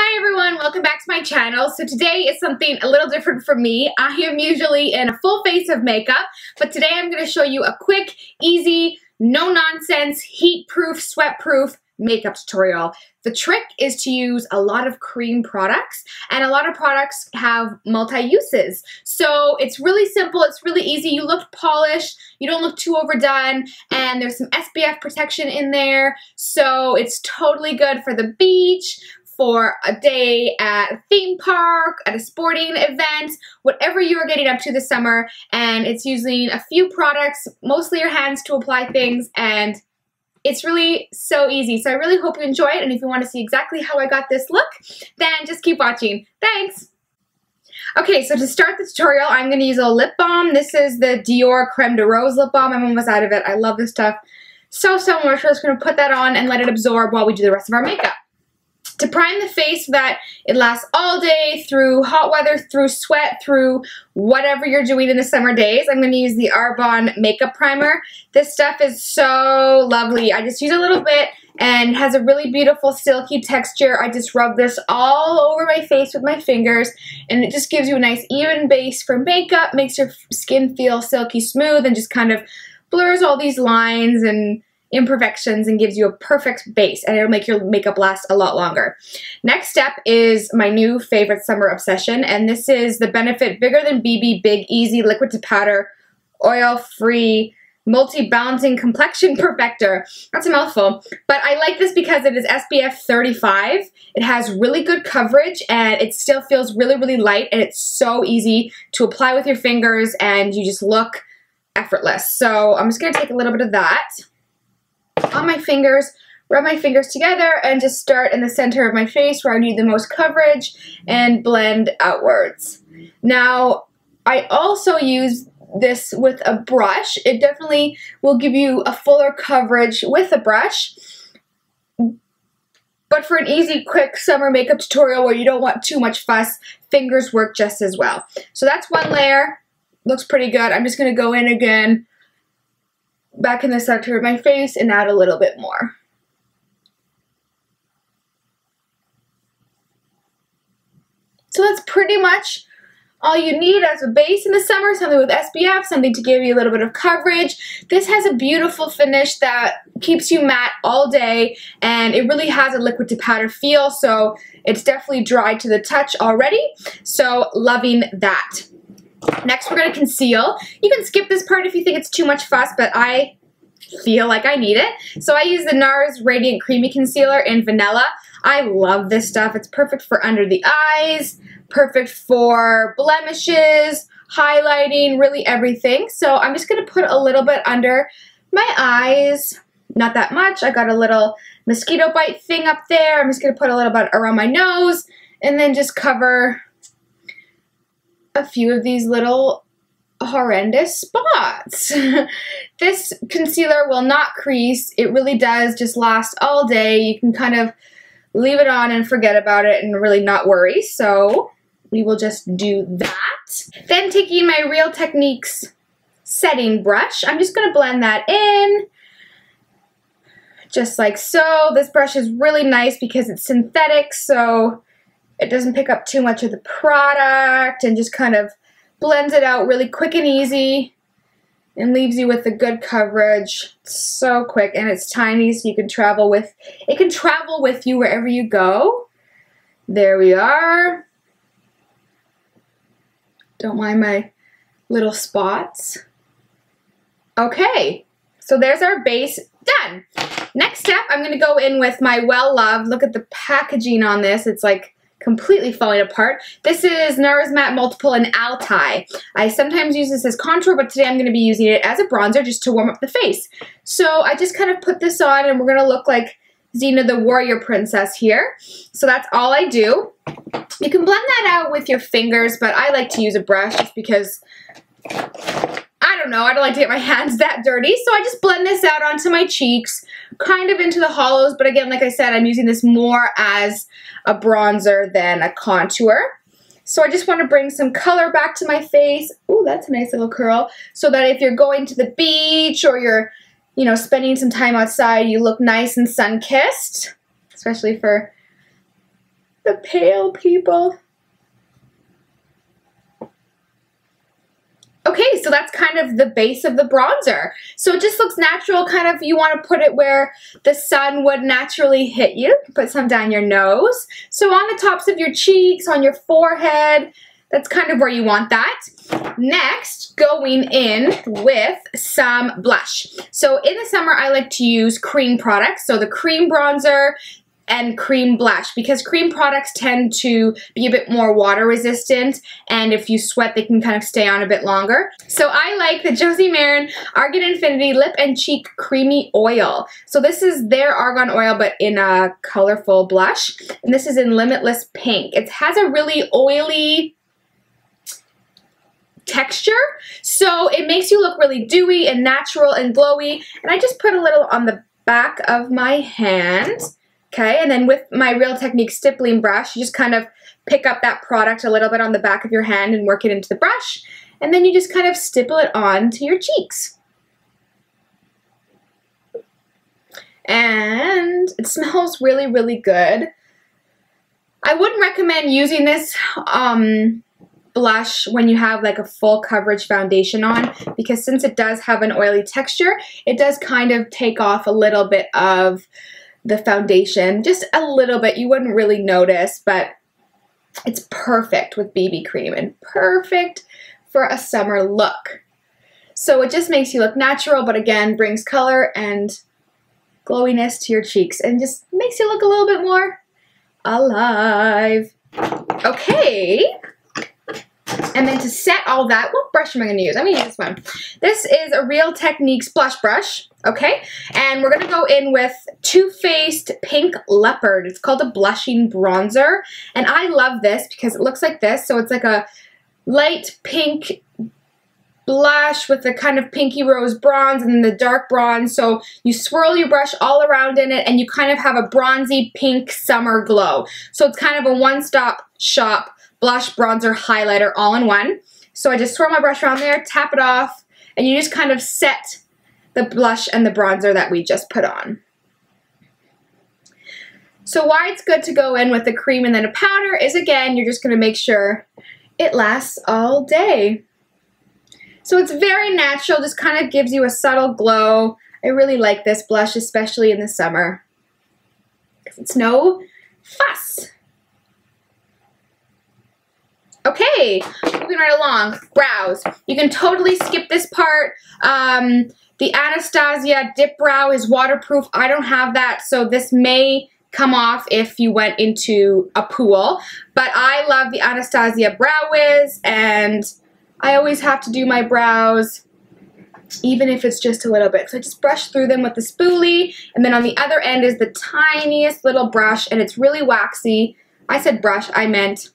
Hi everyone, welcome back to my channel. So today is something a little different for me. I am usually in a full face of makeup, but today I'm going to show you a quick, easy, no-nonsense, heat-proof, sweat-proof makeup tutorial. The trick is to use a lot of cream products, and a lot of products have multi-uses. So it's really simple, it's really easy. You look polished, you don't look too overdone, and there's some SPF protection in there. So it's totally good for the beach, for a day at a theme park, at a sporting event, whatever you're getting up to this summer. And it's using a few products, mostly your hands, to apply things, and it's really so easy. So I really hope you enjoy it, and if you want to see exactly how I got this look, then just keep watching. Thanks! Okay, so to start the tutorial, I'm going to use a lip balm. This is the Dior Creme de Rose lip balm. I'm almost out of it. I love this stuff so much. We're just going to put that on and let it absorb while we do the rest of our makeup. To prime the face so that it lasts all day, through hot weather, through sweat, through whatever you're doing in the summer days, I'm going to use the Arbonne Makeup Primer. This stuff is so lovely. I just use a little bit and has a really beautiful silky texture. I just rub this all over my face with my fingers, and it just gives you a nice even base for makeup, makes your skin feel silky smooth, and just kind of blurs all these lines and imperfections and gives you a perfect base, and it'll make your makeup last a lot longer. Next step is my new favorite summer obsession, and this is the Benefit Bigger Than BB Big Easy Liquid to Powder Oil-Free Multi-Balancing Complexion Perfector. That's a mouthful, but I like this because it is SPF 35. It has really good coverage, and it still feels really light, and it's so easy to apply with your fingers, and you just look effortless. So I'm just going to take a little bit of that on my fingers, rub my fingers together, and just start in the center of my face where I need the most coverage and blend outwards. Now, I also use this with a brush. It definitely will give you a fuller coverage with a brush, but for an easy, quick summer makeup tutorial where you don't want too much fuss, fingers work just as well. So that's one layer. Looks pretty good. I'm just going to go in again, back in the center of my face, and add a little bit more. So that's pretty much all you need as a base in the summer, something with SPF, something to give you a little bit of coverage. This has a beautiful finish that keeps you matte all day, and it really has a liquid to powder feel, so it's definitely dry to the touch already, so loving that. Next, we're going to conceal. You can skip this part if you think it's too much fuss, but I feel like I need it. So I use the NARS Radiant Creamy Concealer in Vanilla. I love this stuff. It's perfect for under the eyes, perfect for blemishes, highlighting, really everything. So I'm just going to put a little bit under my eyes. Not that much. I got a little mosquito bite thing up there. I'm just going to put a little bit around my nose, and then just cover a few of these little horrendous spots. This concealer will not crease. It really does just last all day. You can kind of leave it on and forget about it and really not worry. So we will just do that. Then taking my Real Techniques setting brush, I'm just going to blend that in. Just like so. This brush is really nice because it's synthetic, so it doesn't pick up too much of the product, and just kind of blends it out really quick and easy, and leaves you with the good coverage. It's so quick, and it's tiny, so you can travel with it. Can travel with you wherever you go. There we are. Don't mind my little spots. Okay, so there's our base done. Next step, I'm gonna go in with my well-loved, look at the packaging on this, it's like completely falling apart. This is NARS Matte Multiple in Altai. I sometimes use this as contour, but today I'm going to be using it as a bronzer just to warm up the face. So I just kind of put this on, and we're going to look like Xena the Warrior Princess here. So that's all I do. You can blend that out with your fingers, but I like to use a brush just because, I don't know, I don't like to get my hands that dirty. So I just blend this out onto my cheeks, kind of into the hollows, but again, like I said, I'm using this more as a bronzer than a contour. So I just want to bring some color back to my face. Ooh, that's a nice little curl. So that if you're going to the beach or you're, you know, spending some time outside, you look nice and sun-kissed, especially for the pale people. Okay, so that's kind of the base of the bronzer. So it just looks natural, kind of, you want to put it where the sun would naturally hit you. Put some down your nose. So on the tops of your cheeks, on your forehead, that's kind of where you want that. Next, going in with some blush. So in the summer, I like to use cream products. So the cream bronzer and cream blush, because cream products tend to be a bit more water resistant, and if you sweat they can kind of stay on a bit longer. So I like the Josie Maran Argan Infinity Lip and Cheek Creamy Oil. So this is their argan oil but in a colorful blush, and this is in Limitless Pink. It has a really oily texture, so it makes you look really dewy and natural and glowy, and I just put a little on the back of my hand. Okay, and then with my Real Techniques stippling brush, you just kind of pick up that product a little bit on the back of your hand and work it into the brush, and then you just kind of stipple it on to your cheeks. And it smells really, really good. I wouldn't recommend using this blush when you have like a full coverage foundation on, because since it does have an oily texture, it does kind of take off a little bit of the foundation, just a little bit. You wouldn't really notice, but it's perfect with BB cream and perfect for a summer look. So it just makes you look natural, but again, brings color and glowiness to your cheeks and just makes you look a little bit more alive. Okay. And then to set all that, what brush am I going to use? I'm going to use this one. This is a Real Techniques blush brush, okay? And we're going to go in with Too Faced Pink Leopard. It's called a blushing bronzer. And I love this because it looks like this. So it's like a light pink blush with a kind of pinky rose bronze and then the dark bronze. So you swirl your brush all around in it and you kind of have a bronzy pink summer glow. So it's kind of a one-stop shop blush, bronzer, highlighter, all in one. So I just swirl my brush around there, tap it off, and you just kind of set the blush and the bronzer that we just put on. So why it's good to go in with the cream and then a powder is, again, you're just going to make sure it lasts all day. So it's very natural, just kind of gives you a subtle glow. I really like this blush, especially in the summer, because it's no fuss. Okay, moving right along, brows. You can totally skip this part. The Anastasia Dip Brow is waterproof. I don't have that, so this may come off if you went into a pool. But I love the Anastasia Brow Wiz, and I always have to do my brows, even if it's just a little bit. So I just brush through them with the spoolie, and then on the other end is the tiniest little brush, and it's really waxy. I said brush, I meant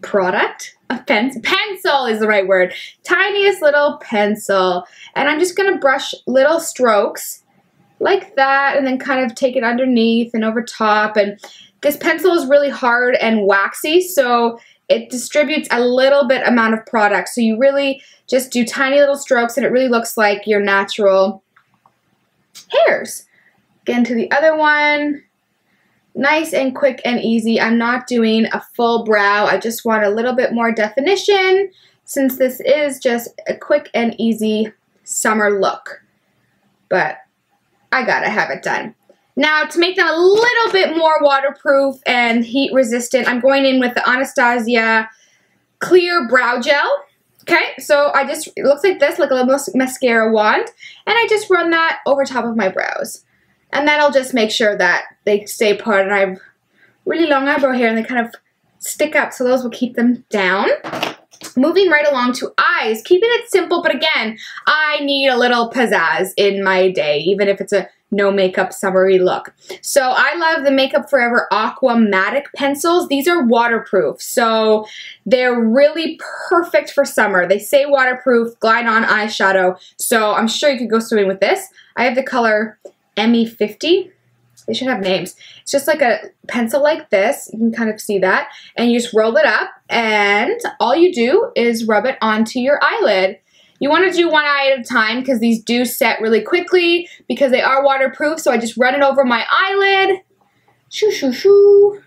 product. A pencil is the right word. Tiniest little pencil. And I'm just going to brush little strokes like that and then kind of take it underneath and over top. And this pencil is really hard and waxy, so it distributes a little bit amount of product. So you really just do tiny little strokes and it really looks like your natural hairs. Again, to the other one. Nice and quick and easy. I'm not doing a full brow. I just want a little bit more definition since this is just a quick and easy summer look. But I gotta have it done. Now, to make them a little bit more waterproof and heat resistant, I'm going in with the Anastasia Clear Brow Gel. Okay, so I just, it looks like this, like a little mascara wand, and I just run that over top of my brows. And that'll just make sure that they stay put. And I have really long eyebrow hair and they kind of stick up, so those will keep them down. Moving right along to eyes, keeping it simple, but again, I need a little pizzazz in my day, even if it's a no makeup summery look. So I love the Makeup Forever Aquamatic Pencils. These are waterproof, so they're really perfect for summer. They say waterproof, glide on eyeshadow, so I'm sure you could go swimming with this. I have the color ME50, they should have names. It's just like a pencil like this, you can kind of see that, and you just roll it up, and all you do is rub it onto your eyelid. You want to do one eye at a time because these do set really quickly because they are waterproof, so I just run it over my eyelid, shoo shoo shoo,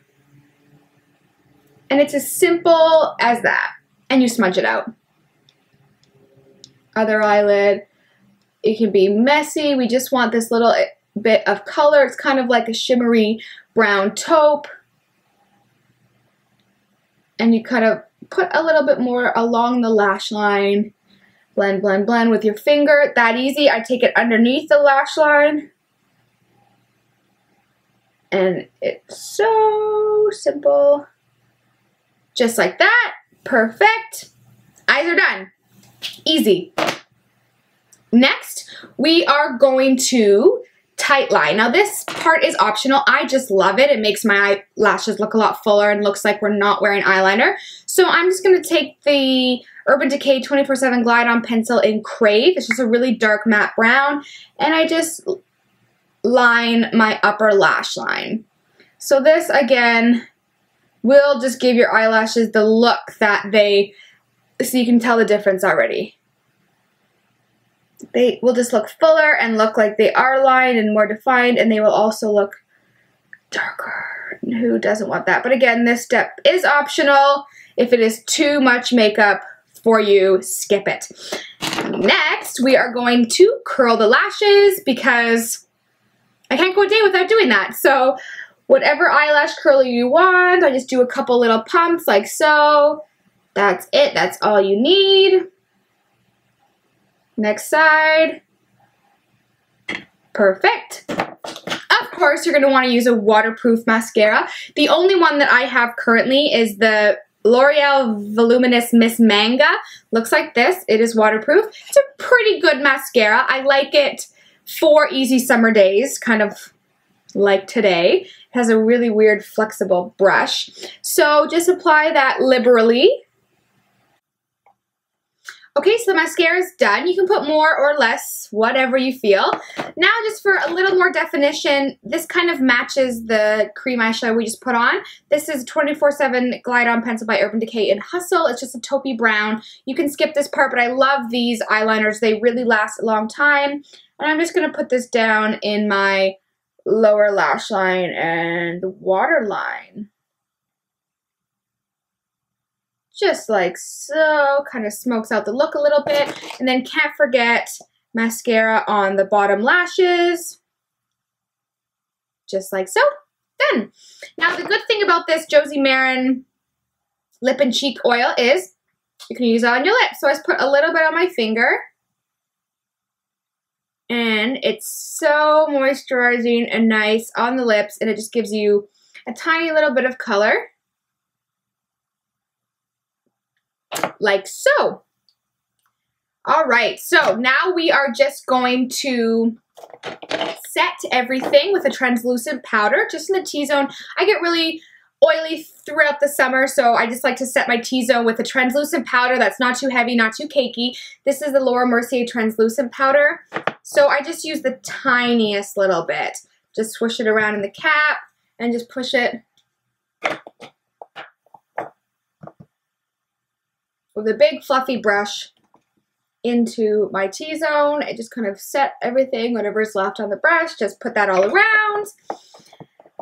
And it's as simple as that. And you smudge it out. Other eyelid. It can be messy. We just want this little bit of color. It's kind of like a shimmery brown taupe. And you kind of put a little bit more along the lash line. Blend, blend, blend with your finger. That easy. I take it underneath the lash line. And it's so simple. Just like that. Perfect. Eyes are done. Easy. Next, we are going to tight line. Now this part is optional. I just love it. It makes my eyelashes look a lot fuller and looks like we're not wearing eyeliner. So I'm just going to take the Urban Decay 24/7 Glide On Pencil in Crave. It's just a really dark matte brown. And I just line my upper lash line. So this, again, will just give your eyelashes the look that they, so you can tell the difference already. They will just look fuller and look like they are lined and more defined, and they will also look darker. Who doesn't want that? But again, this step is optional. If it is too much makeup for you, skip it. Next, we are going to curl the lashes because I can't go a day without doing that. So whatever eyelash curler you want, I just do a couple little pumps like so. That's it. That's all you need. Next side. Perfect. Of course, you're going to want to use a waterproof mascara. The only one that I have currently is the L'Oreal Voluminous Miss Manga. Looks like this. It is waterproof. It's a pretty good mascara. I like it for easy summer days, kind of like today. It has a really weird flexible brush. So just apply that liberally. Okay, so the mascara is done. You can put more or less, whatever you feel. Now, just for a little more definition, this kind of matches the cream eyeshadow we just put on. This is 24/7 Glide On Pencil by Urban Decay in Hustle. It's just a taupey brown. You can skip this part, but I love these eyeliners. They really last a long time. And I'm just going to put this down in my lower lash line and waterline. Just like so, kind of smokes out the look a little bit. And then can't forget mascara on the bottom lashes. Just like so, done. Now the good thing about this Josie Maran Lip and Cheek Oil is you can use it on your lips. So I just put a little bit on my finger. And it's so moisturizing and nice on the lips, and it just gives you a tiny little bit of color. Like so. All right, so now we are just going to set everything with a translucent powder, just in the T-zone. I get really oily throughout the summer, so I just like to set my T-zone with a translucent powder that's not too heavy, not too cakey. This is the Laura Mercier translucent powder. So I just use the tiniest little bit. Just swish it around in the cap and just push it with a big fluffy brush into my T-zone. I just kind of set everything, whatever's left on the brush, just put that all around.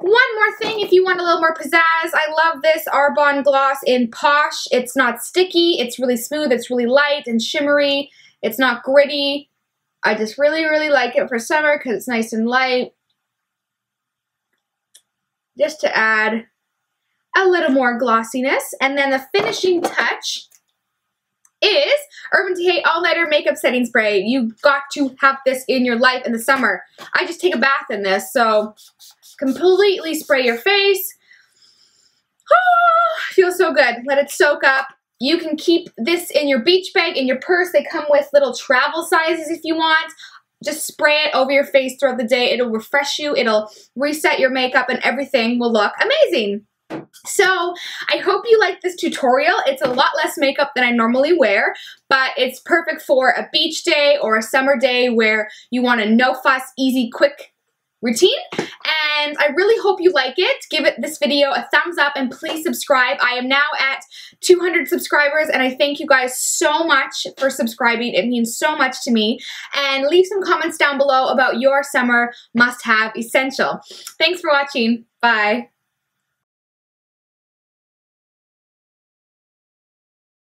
One more thing, if you want a little more pizzazz, I love this Arbonne Gloss in Posh. It's not sticky, it's really smooth, it's really light and shimmery, it's not gritty. I just really, really like it for summer because it's nice and light. Just to add a little more glossiness. And then the finishing touch is Urban Decay All Nighter Makeup Setting Spray. You've got to have this in your life in the summer. I just take a bath in this, so completely spray your face. Oh, feels so good. Let it soak up. You can keep this in your beach bag, in your purse. They come with little travel sizes if you want. Just spray it over your face throughout the day. It'll refresh you. It'll reset your makeup, and everything will look amazing. So I hope you like this tutorial. It's a lot less makeup than I normally wear, but it's perfect for a beach day or a summer day where you want a no fuss, easy, quick routine. And I really hope you like it. Give it this video a thumbs up and please subscribe. I am now at 200 subscribers and I thank you guys so much for subscribing. It means so much to me. And leave some comments down below about your summer must-have essential. Thanks for watching. Bye.